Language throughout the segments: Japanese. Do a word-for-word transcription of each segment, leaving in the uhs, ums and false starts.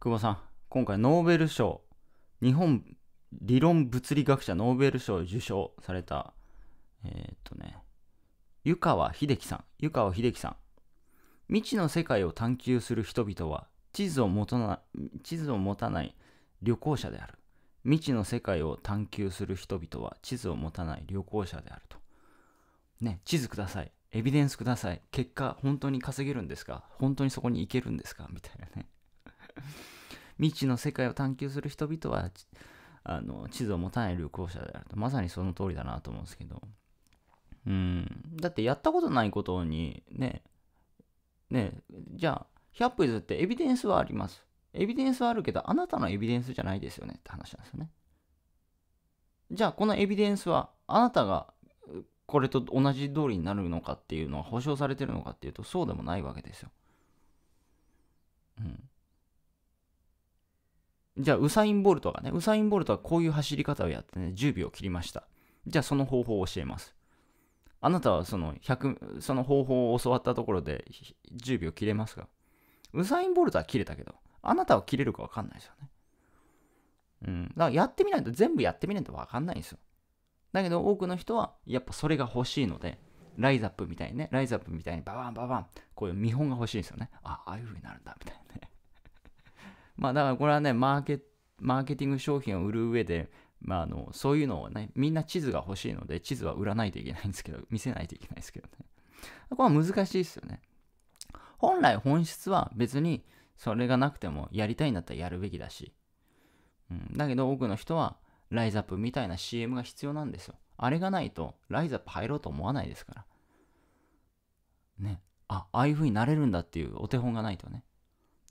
久保さん、今回ノーベル賞、日本理論物理学者ノーベル賞を受賞された、えー、っとね、湯川秀樹さん、湯川秀樹さん。未知の世界を探求する人々は地図を持たない、地図を持たない旅行者である。未知の世界を探求する人々は地図を持たない旅行者であると。ね、地図ください。エビデンスください。結果、本当に稼げるんですか？本当にそこに行けるんですか？みたいなね。未知の世界を探求する人々はあの地図を持たない旅行者であると。まさにその通りだなと思うんですけど。うん。だってやったことないことにね、ね、じゃあ、ひゃっ歩譲ってエビデンスはあります。エビデンスはあるけど、あなたのエビデンスじゃないですよねって話なんですよね。じゃあ、このエビデンスはあなたがこれと同じ通りになるのかっていうのは保証されてるのかっていうと、そうでもないわけですよ。うん。じゃあ、ウサイン・ボルトがね、ウサイン・ボルトはこういう走り方をやってね、じゅうびょう切りました。じゃあ、その方法を教えます。あなたはそのひゃく、その方法を教わったところでじゅうびょう切れますか？ウサイン・ボルトは切れたけど、あなたは切れるか分かんないですよね。うん。だからやってみないと、全部やってみないと分かんないんですよ。だけど多くの人はやっぱそれが欲しいので、ライザップみたいにね、ライザップみたいにババンババン、こういう見本が欲しいんですよね。あ、ああいう風になるんだ、みたいなね。まあだからこれはね、マーケ、マーケティング商品を売る上で、まああの、そういうのをね、みんな地図が欲しいので、地図は売らないといけないんですけど、見せないといけないですけどね。これは難しいですよね。本来本質は別に、それがなくてもやりたいんだったらやるべきだし、うん、だけど多くの人はライザップみたいな シーエム が必要なんですよ。あれがないとライザップ入ろうと思わないですからね。あ、ああいう風になれるんだっていうお手本がないとね。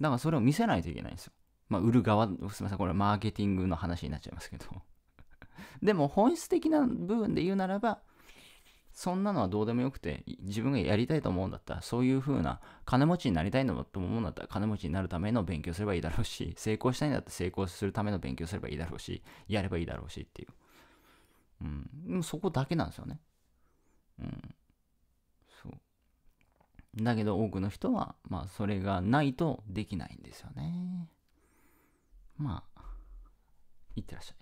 だからそれを見せないといけないんですよ。まあ売る側、すみません、これマーケティングの話になっちゃいますけどでも本質的な部分で言うならば、そんなのはどうでもよくて、自分がやりたいと思うんだったら、そういう風な金持ちになりたいのと思うんだったら、金持ちになるための勉強すればいいだろうし、成功したいんだったら成功するための勉強すればいいだろうし、やればいいだろうしっていう。うん。でもそこだけなんですよね。うん。そう。だけど多くの人は、まあそれがないとできないんですよね。まあ、いってらっしゃい。